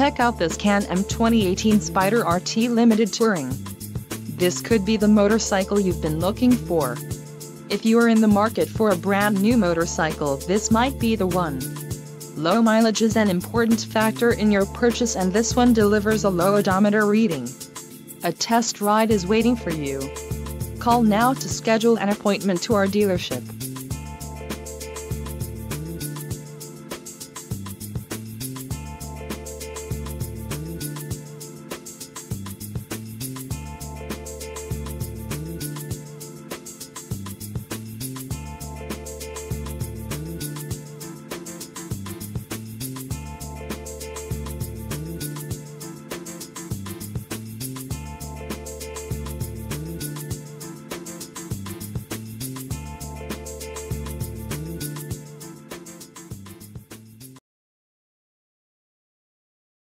check out this Can-Am 2018 Spyder RT Limited Touring. This could be the motorcycle you've been looking for. If you are in the market for a brand new motorcycle, this might be the one. Low mileage is an important factor in your purchase, and this one delivers a low odometer reading. A test ride is waiting for you. Call now to schedule an appointment to our dealership.